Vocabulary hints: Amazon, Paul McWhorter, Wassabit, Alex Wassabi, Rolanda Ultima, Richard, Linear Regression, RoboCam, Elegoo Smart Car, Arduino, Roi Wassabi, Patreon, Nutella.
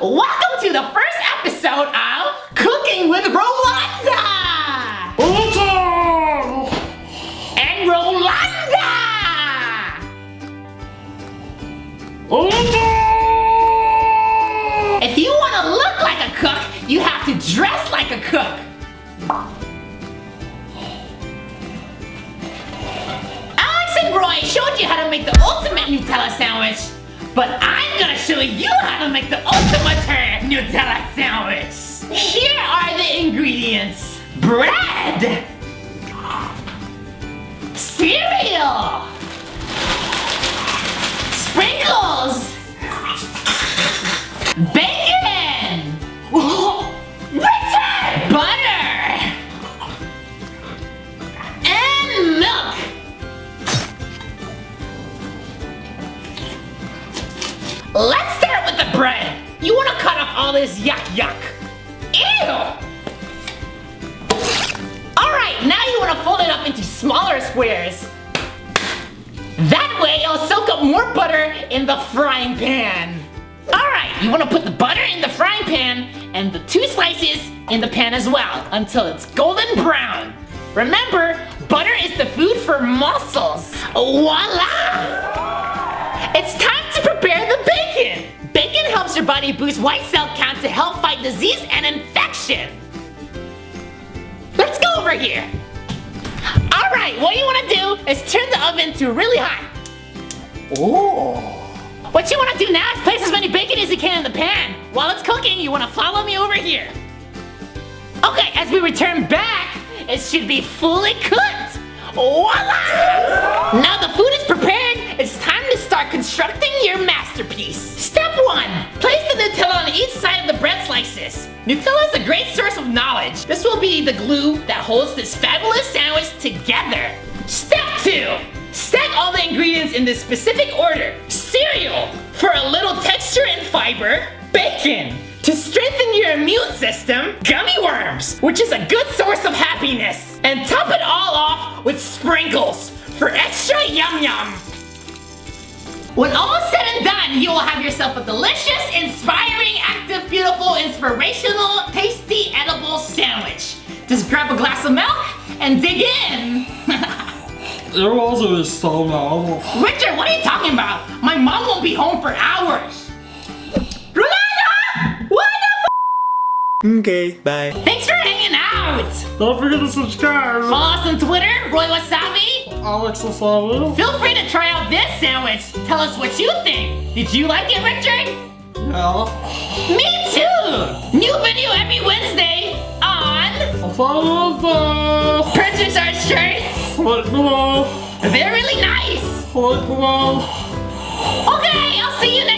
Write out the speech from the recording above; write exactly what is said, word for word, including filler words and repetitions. Welcome to the first episode of Cooking with Rolanda! Ultima! And Rolanda! Ultima! If you want to look like a cook, you have to dress like a cook. Alex and Roy showed you how to make the ultimate Nutella sandwich. But I'm gonna show you how to make the ultimate Nutella sandwich. Here are the ingredients. Bread. Cereal. Sprinkles. Bacon. Richard. Butter. And milk. Let's start with the bread. You want to cut off all this yuck yuck. Ew! Alright, now you want to fold it up into smaller squares. That way it'll soak up more butter in the frying pan. Alright, you want to put the butter in the frying pan and the two slices in the pan as well until it's golden brown. Remember, butter is the food for muscles. Voila! It's time to prepare the bacon. Bacon helps your body boost white cell count to help fight disease and infection. Let's go over here. All right, what you want to do is turn the oven to really hot. Ooh. What you want to do now is place as many bacon as you can in the pan. While it's cooking, you want to follow me over here. Okay, as we return back, it should be fully cooked. Voila! Now the food is prepared. It's time to start constructing your masterpiece. Step one, place the Nutella on each side of the bread slices. Nutella is a great source of knowledge. This will be the glue that holds this fabulous sandwich together. Step two, stack all the ingredients in this specific order. Cereal, for a little texture and fiber. Bacon, to strengthen your immune system. Gummy worms, which is a good source of happiness. And top it all off with sprinkles for extra yum yum. When all said and done, you will have yourself a delicious, inspiring, active, beautiful, inspirational, tasty, edible sandwich. Just grab a glass of milk and dig in. It also is so long. Richard, what are you talking about? My mom won't be home for hours. Rolanda! What the f? Okay, bye. Thanks for hanging out. Don't forget to subscribe. Follow us on Twitter, Roi Wassabi. Alex Wassabi. Feel free to try out this sandwich. Tell us what you think. Did you like it, Richard? No. Me too! New video every Wednesday on Wassabi. Purchase our shirts. Like below. They're really nice. Like below. Okay, I'll see you next time.